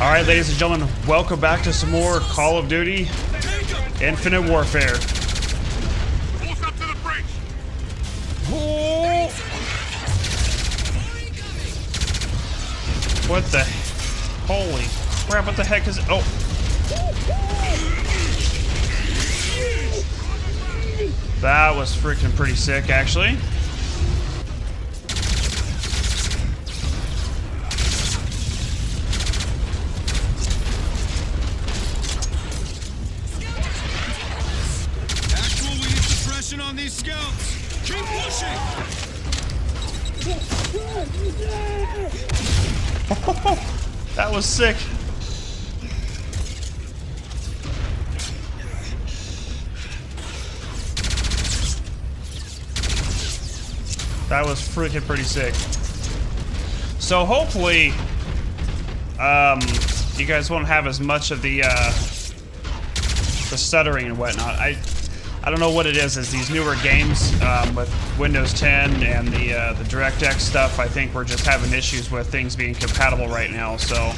Alright, ladies and gentlemen, welcome back to some more Call of Duty Infinite Warfare. Oh. What the... Holy crap, what the heck is... Oh. That was freaking pretty sick, actually. That was sick. That was freaking pretty sick. So hopefully, you guys won't have as much of the stuttering and whatnot. I don't know what it is these newer games with Windows 10 and the DirectX stuff, I think we're just having issues with things being compatible right now, so.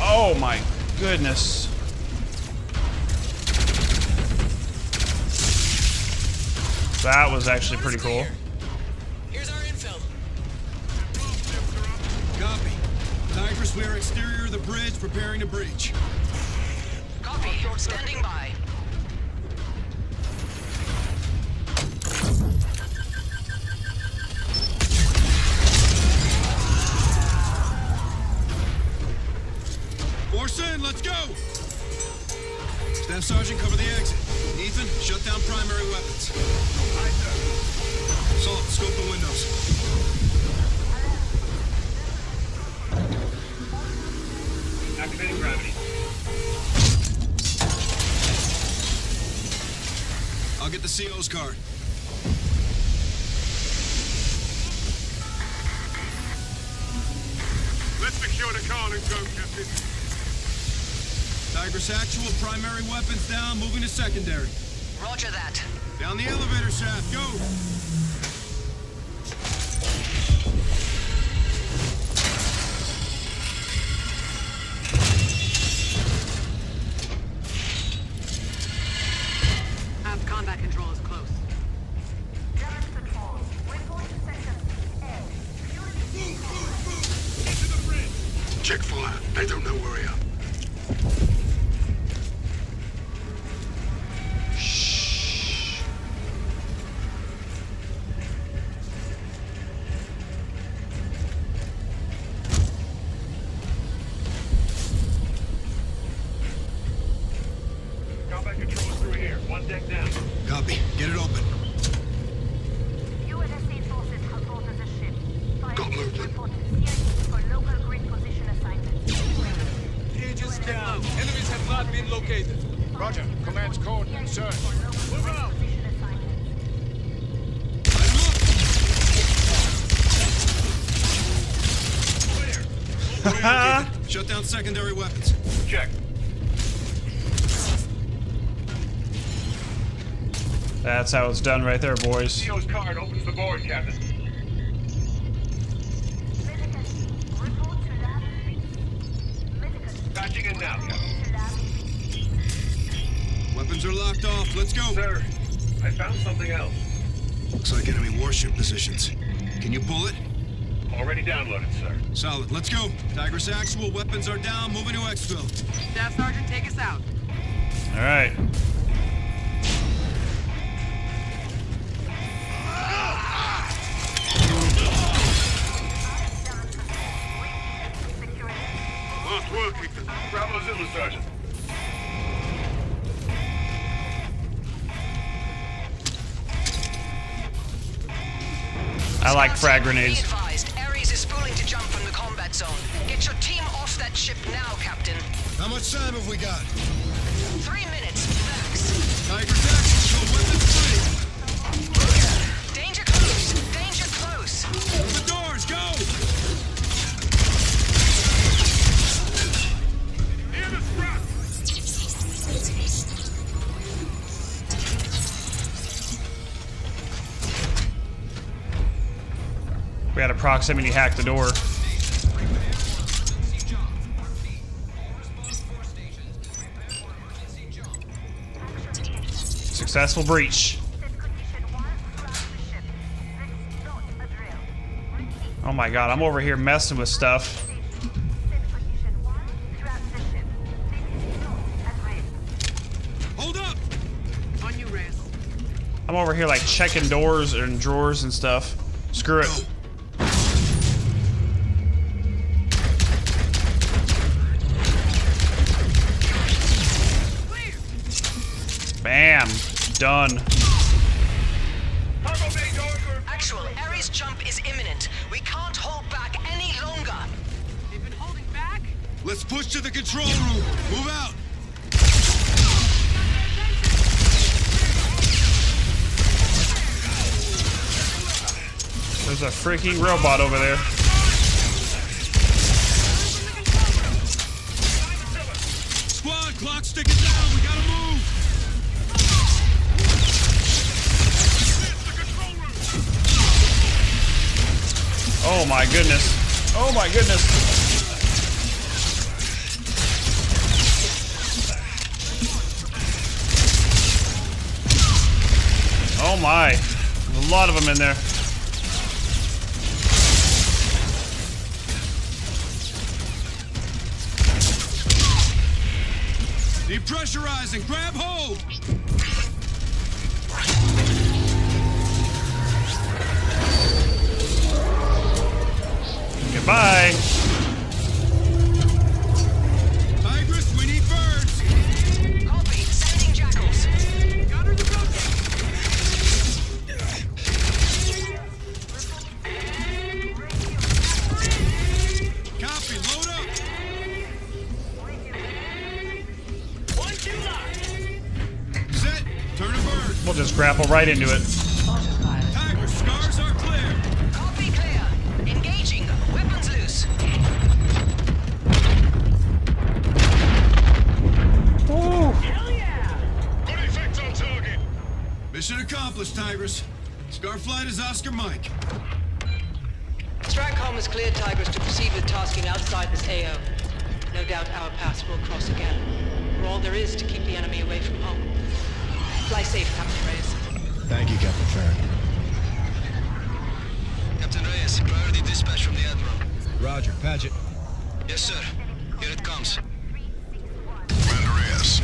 Oh my goodness. That was actually pretty cool. We are exterior of the bridge, preparing to breach. Copy. Standing by. Force in, let's go! Staff Sergeant, cover the exit. Ethan, shut down primary weapons. Aye, sir. Salt, scope the windows. Activating gravity. I'll get the CO's card. Let's secure the car and go, Captain. Tigris actual, primary weapons down, moving to secondary. Roger that. Down the elevator shaft, go! Shut down secondary weapons. Check. That's how it's done right there, boys. CO's card opens the board, Captain. Report to lab speed. Patching in now, Captain. Weapons are locked off. Let's go. Sir, I found something else. Looks like enemy warship positions. Can you pull it? Already downloaded, sir. Solid. Let's go. Tigris actual, weapons are down. Moving to exfil. Staff Sergeant, take us out. All right. Lost work, Ethan. Bravo Zilla, Sergeant. I like frag grenades. Ares is pulling to jump from the combat zone. Get your team off that ship now, Captain. How much time have we got? 3 minutes, max. Tigris actual, weapons free. Danger close, danger close. Open the doors, go! Near the front! We had a proximity hack the door. Successful breach. Oh my god, I'm over here messing with stuff. Hold up. On you, Reyes. I'm over here like checking doors and drawers and stuff. Screw it. Bam. Done. Actual, Ares jump is imminent. We can't hold back any longer. They've been holding back? Let's push to the control room. Move out. There's a freaking robot over there. Squad, clock's ticking down. We gotta move. Oh my goodness. Oh my goodness. Oh my. There's a lot of them in there. Depressurizing. Grab hold. Goodbye. Tigris, we need birds. Copy. Sending jackals. Got her to go. Copy. Load up. 1, 2, lock. Set. Turn a bird. We'll just grapple right into it. Tigris. Scarflight is Oscar Mike. Stratcom has cleared Tigris to proceed with tasking outside this AO. No doubt our paths will cross again. We're all there is to keep the enemy away from home. Fly safe, Captain Reyes. Thank you, Captain Farron. Captain Reyes, priority dispatch from the Admiral. Roger, Padgett. Yes, sir. Here it comes. Commander Reyes,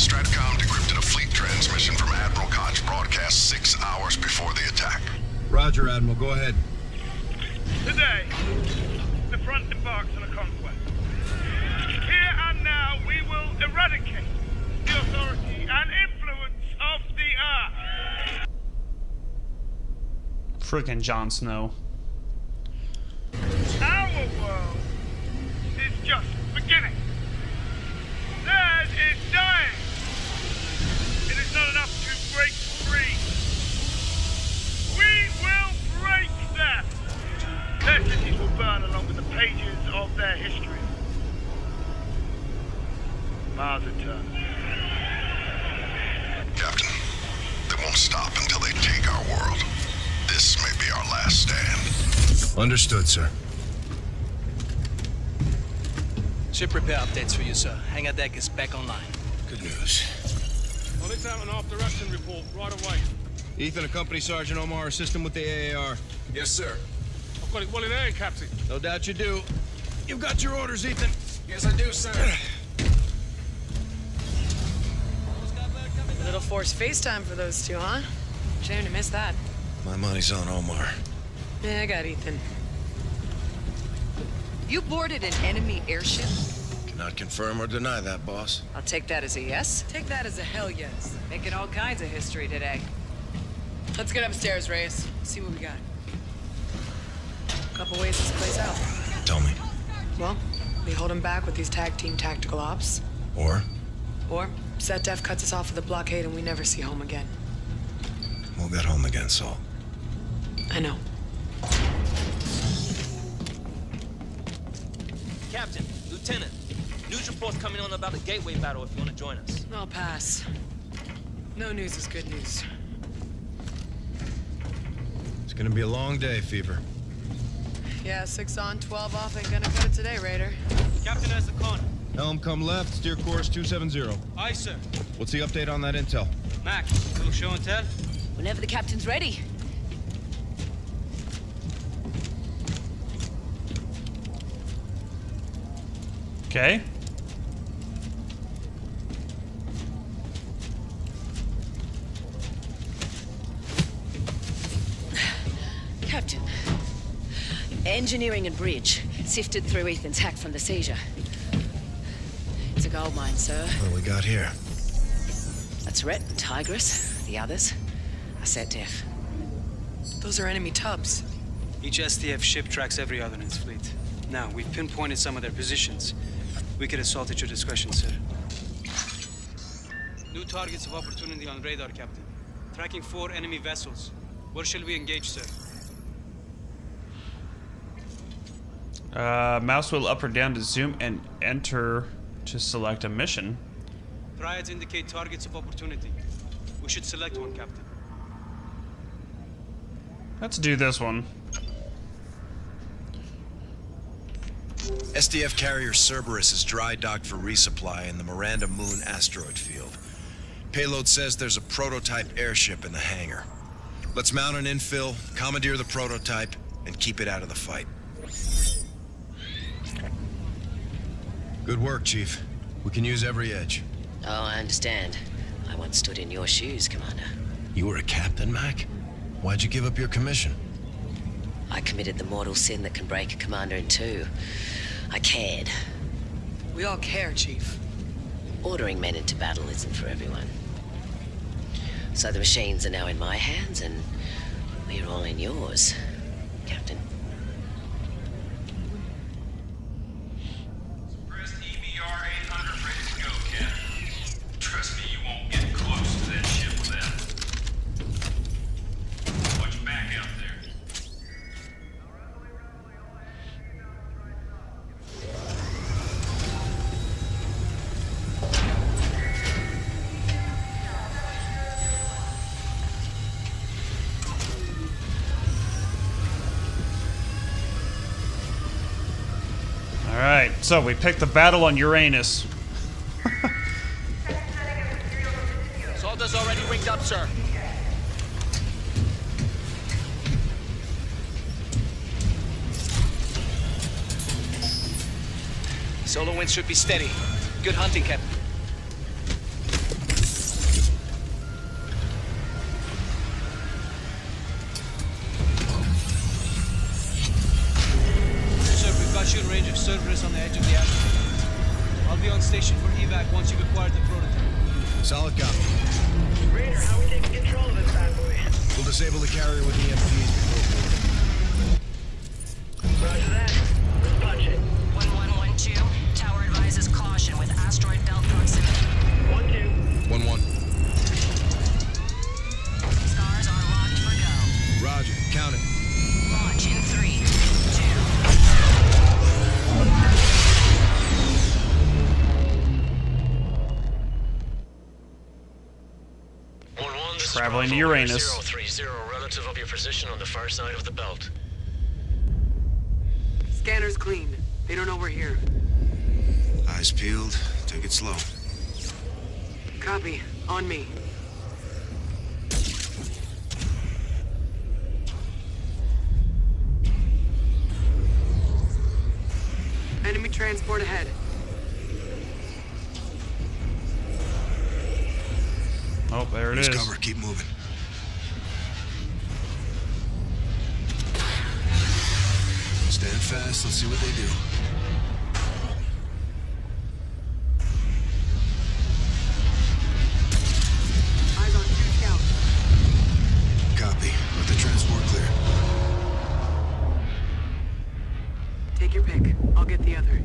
Stratcom decrypted a fleet transmission from Admiral Koch broadcast 6 hours before the attack. Roger, Admiral. Go ahead. Today, the front embarks on a conquest. Here and now, we will eradicate the authority and influence of the Earth. Frickin' Jon Snow. Our world is just beginning. Theirs is dying. It is not enough to break free. We will break them. Their cities will burn along with the pages of their history. Mars returns. Captain, they won't stop until they take our world. This may be our last stand. Understood, sir. Ship repair updates for you, sir. Hangar deck is back online. Good news. I'll let out an off-direction report right away. Ethan, accompany Sergeant Omar, assist him with the AAR. Yes, sir. I've got it well in hand, Captain. No doubt you do. You've got your orders, Ethan. Yes, I do, sir. A little forced FaceTime for those two, huh? Shame to miss that. My money's on Omar. Yeah, I got Ethan. You boarded an enemy airship? Cannot confirm or deny that, boss. I'll take that as a yes. Take that as a hell yes. Making all kinds of history today. Let's get upstairs, Reyes. See what we got. A couple ways this plays out. Tell me. Well, we hold him back with these tag team tactical ops. Or? Or, SDF cuts us off with a blockade and we never see home again. We'll get home again, Saul. I know. Captain, Lieutenant, news reports coming on about the gateway battle if you want to join us. I'll pass. No news is good news. It's gonna be a long day, Fever. Yeah, 6 on, 12 off, ain't gonna cut it today, Raider. Captain has the con. Helm, come left, steer course 270. Aye, sir. What's the update on that intel? Mac, little show and tell? Whenever the captain's ready. Okay. Captain. Engineering and bridge sifted through Ethan's hack from the seizure. It's a gold mine, sir. What do we got here? That's Rhett and Tigris. The others are set deaf. Those are enemy tubs. Each SDF ship tracks every other in its fleet. Now, we've pinpointed some of their positions. We could assault at your discretion, sir. New targets of opportunity on radar, Captain. Tracking 4 enemy vessels. Where shall we engage, sir? Mouse wheel up or down to zoom and enter to select a mission. Triads indicate targets of opportunity. We should select one, Captain. Let's do this one. SDF carrier Cerberus is dry docked for resupply in the Miranda Moon asteroid field. Payload says there's a prototype airship in the hangar. Let's mount an infill, commandeer the prototype, and keep it out of the fight. Good work, Chief. We can use every edge. Oh, I understand. I once stood in your shoes, Commander. You were a captain, Mac? Why'd you give up your commission? I committed the mortal sin that can break a commander in two. I cared. We all care, Chief. Ordering men into battle isn't for everyone. So the machines are now in my hands, and we're all in yours, Captain. Press EBR 800 ready to go, Captain. Trust me, you won't get close to that ship without. Watch back out there. So we picked the battle on Uranus. Zolda's already rigged up, sir. Solar winds should be steady. Good hunting, Captain. Cerberus on the edge of the asteroid. I'll be on station for evac once you've acquired the prototype. Solid copy. Raider, how are we taking control of this bad boy? We'll disable the carrier with the EMPs. Roger that. Let's punch it. 1112. Tower advises caution with asteroid belt proximity. 1-2. 1-1. Stars are locked for go. Roger. Count it. Launch in 3, 2. Traveling to Uranus. 030 relative of your position on the far side of the belt. Scanner's clean. They don't know we're here. Eyes peeled. Take it slow. Copy. On me. Enemy transport ahead. Oh, there it is. Cover. Keep moving. Stand fast. Let's see what they do. Eyes on 2 scout. Copy. Let the transport clear. Take your pick. I'll get the other.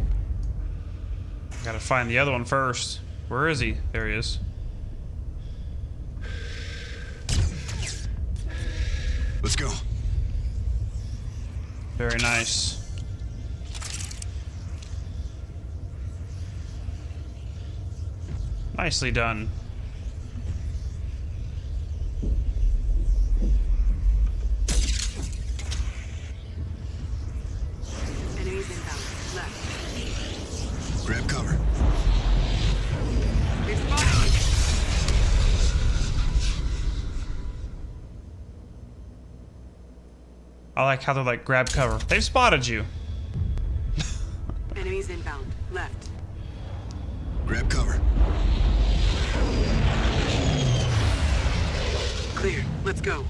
Gotta find the other one first. Where is he? There he is. Let's go. Very nice. Nicely done. I like how they're like, grab cover. They've spotted you. Enemies inbound. Left. Grab cover. Clear. Let's go.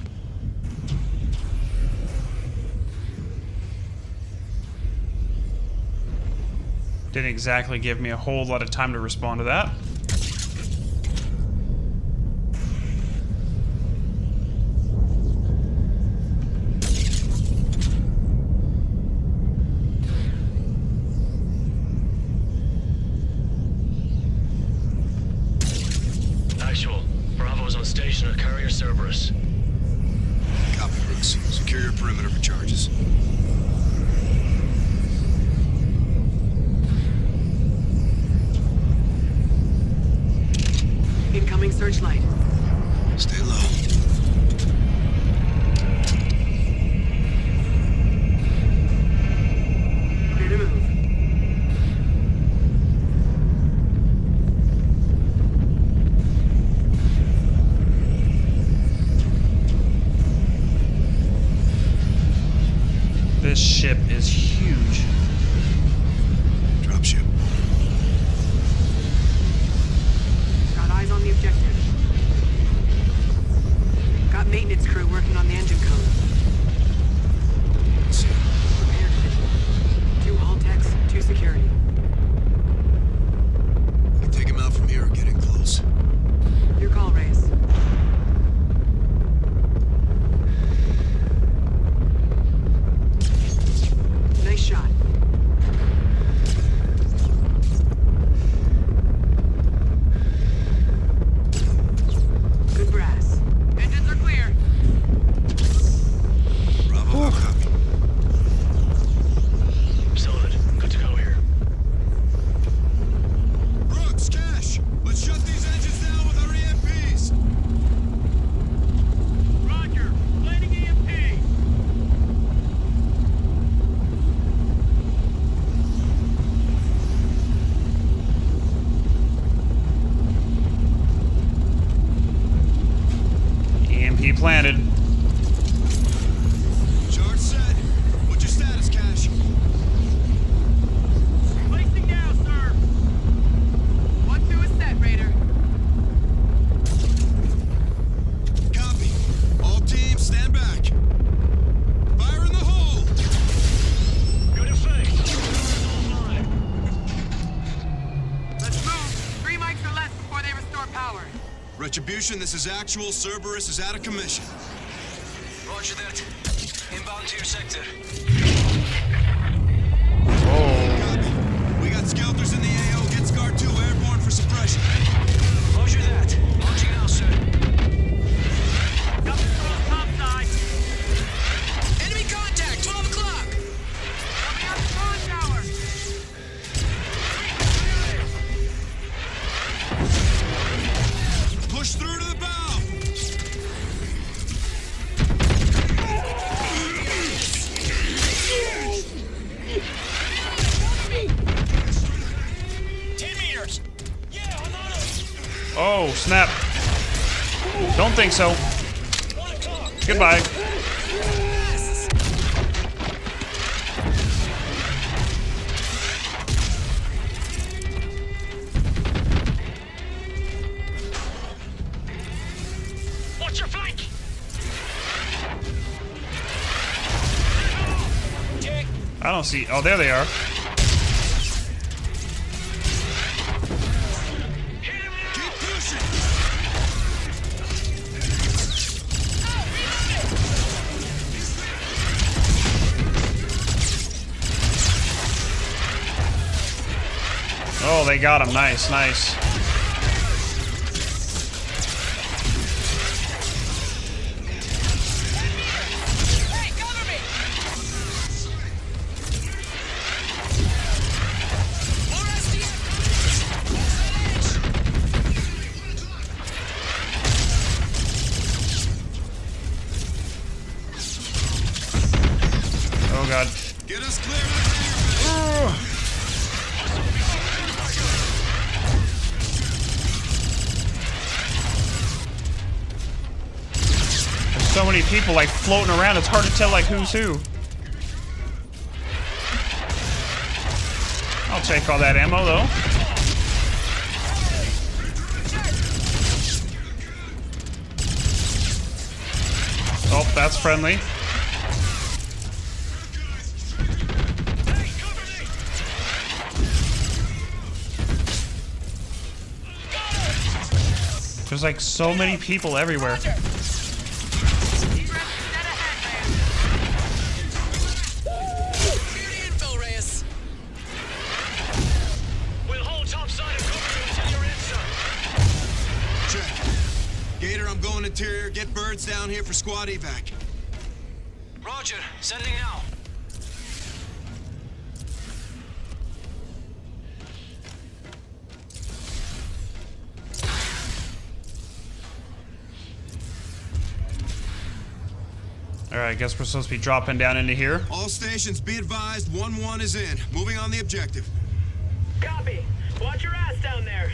Didn't exactly give me a whole lot of time to respond to that. Cerberus. Copy, Brooks. Secure your perimeter for charges. Incoming searchlight. Stay low. Clear to move. This ship is huge. Dropship. Got eyes on the objective. Got maintenance crew working on the engine code. Repair division. Two hull techs, two security. You take him out from here, we're getting close. Your call, Reyes. Shot. Good brass. Engines are clear. Bravo. Copy. Solid. Good to go here. Brooks, Cash, let's shut these engines down with our EMPs. Roger. Landing EMP. He planted. Charge set. What's your status, Cash? Placing now, sir. 1-2 is set, Raider. Copy. All teams, stand back. Fire in the hole. Good effect. Let's move. 3 mics or less before they restore power. Retribution, this is actual. Cerberus is out of commission. Roger that. Inbound to your sector. Oh. Copy. We got skelters in the AO. Get Scar 2 airborne for suppression. Roger that. Launching now, sir. Coming from the top side. Enemy contact, 12 o'clock. Coming up the launch tower. Push through to the bow! Oh. 10 meters! Yeah, I'm on it! Oh, snap. Don't think so. Goodbye. Yes. Watch your flank! I don't see. Oh, there they are. Keep pushing. Oh, they got him. Nice, nice. so many people like floating around, it's hard to tell like who's who. I'll take all that ammo though. Oh, that's friendly. There's like so many people everywhere. Interior, get birds down here for squad evac. Roger, sending now. All right, I guess we're supposed to be dropping down into here. All stations, be advised, 1-1 is in. Moving on the objective. Copy. Watch your ass down there.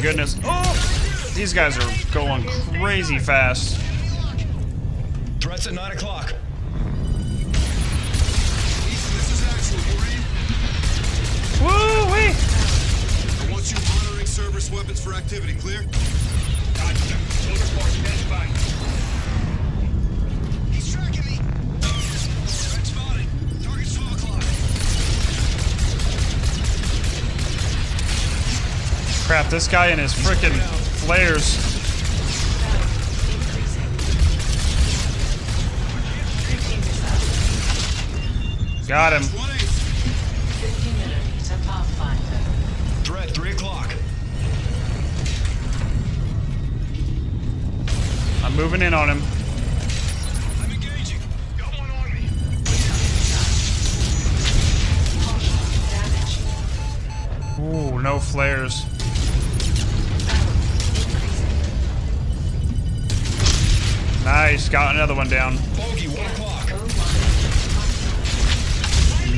Goodness. Oh! These guys are going crazy fast. Threats at 9 o'clock. Woo-wee! I want you monitoring Cerberus weapons for activity. Clear? Gotcha. Cerberus party, that's fine. He's tracking me. Threat spotted. Target's 12 o'clock. Crap, this guy and his frickin' flares. Got him. Threat, 3 o'clock. I'm moving in on him. I'm engaging. Got one on me. Ooh, no flares. Nice, got another one down. Bogey, 1 o'clock.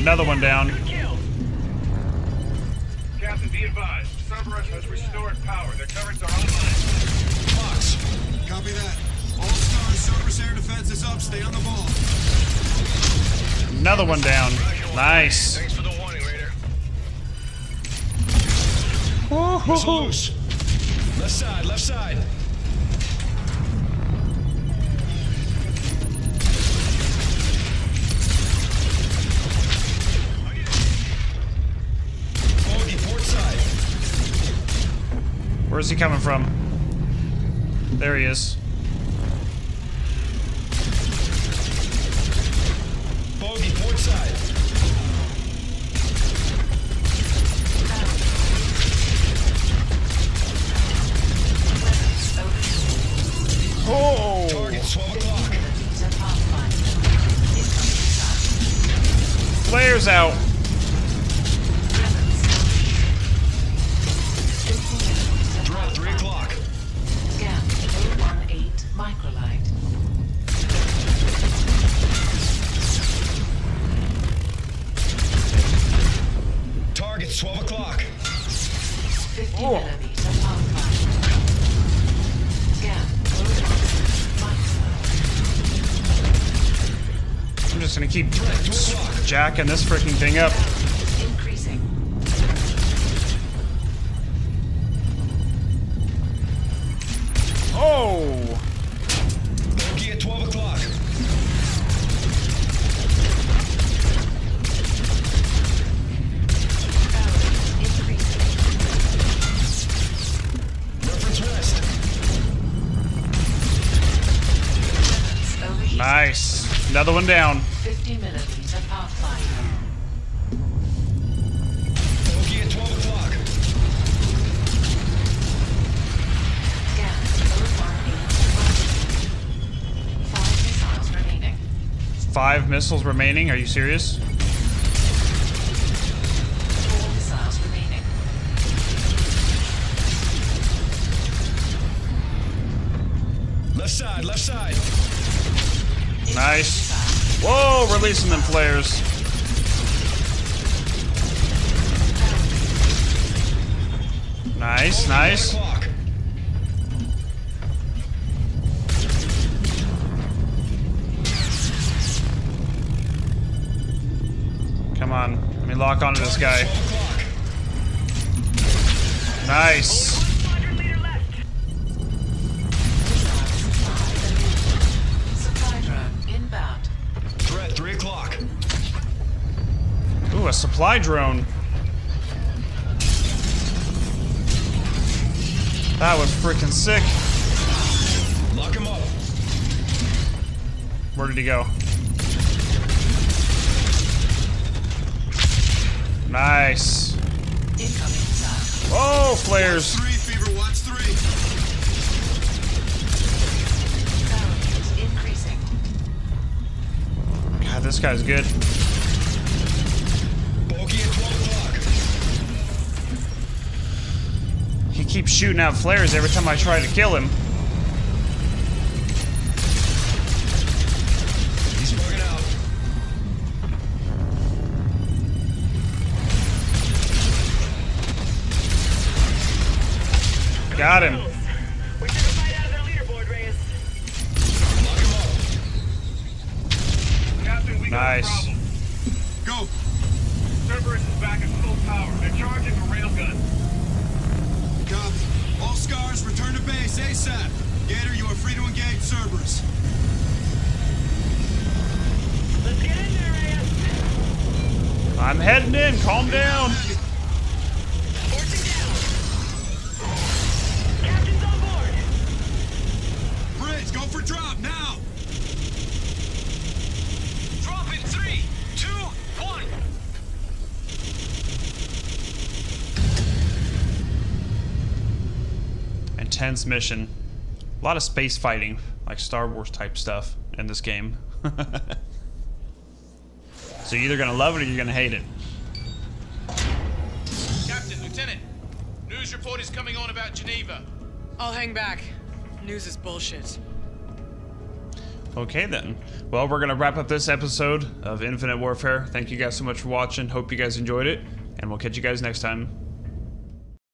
Another one down. Captain, be advised. Cerberus has restored power. Their currents are online. Fox, copy that. All stars, Cerberus air defense is up. Stay on the ball. Another one down. Nice. Thanks for the warning, Raider. Woohoo! Left side, left side. Where's he coming from? There he is. Bogey, port side. Oh! Target 12 o'clock. Flares out. Keep jacking this freaking thing up. Increasing. Oh! Bogey at 12 o'clock. Nice. Another one down. 50 minutes of offline. Bogey at 12 o'clock. Gas. 5 missiles remaining. 5 missiles remaining? Are you serious? 4 missiles remaining. Left side, left side. Nice. Whoa, releasing them flares. Nice, nice. Come on, let me lock onto this guy. Nice. Ooh, a supply drone. That was freaking sick. Lock him up. Where did he go? Nice. Oh, flares. Watch 3, Fever, watch 3. Increasing. God, this guy's good. He keeps shooting out flares every time I try to kill him. He's bugging out. Got him. We're trying to fight out of their leaderboard, Reyes. Captain, we got a problem. Go. Cerberus is back at full power. They're charging a railgun. All scars, return to base ASAP. Gator, you are free to engage Cerberus. Let's get in there, Reyes. I'm heading in. Calm down. Fortune down. Captain's on board. Bridge, go for drop now. Drop in 3, 2, 1. Intense mission. A lot of space fighting, like Star Wars type stuff in this game. So you're either gonna love it or you're gonna hate it. Captain, Lieutenant, news report is coming on about Geneva. I'll hang back. News is bullshit. Okay then. Well, we're gonna wrap up this episode of Infinite Warfare. Thank you guys so much for watching. Hope you guys enjoyed it, and we'll catch you guys next time.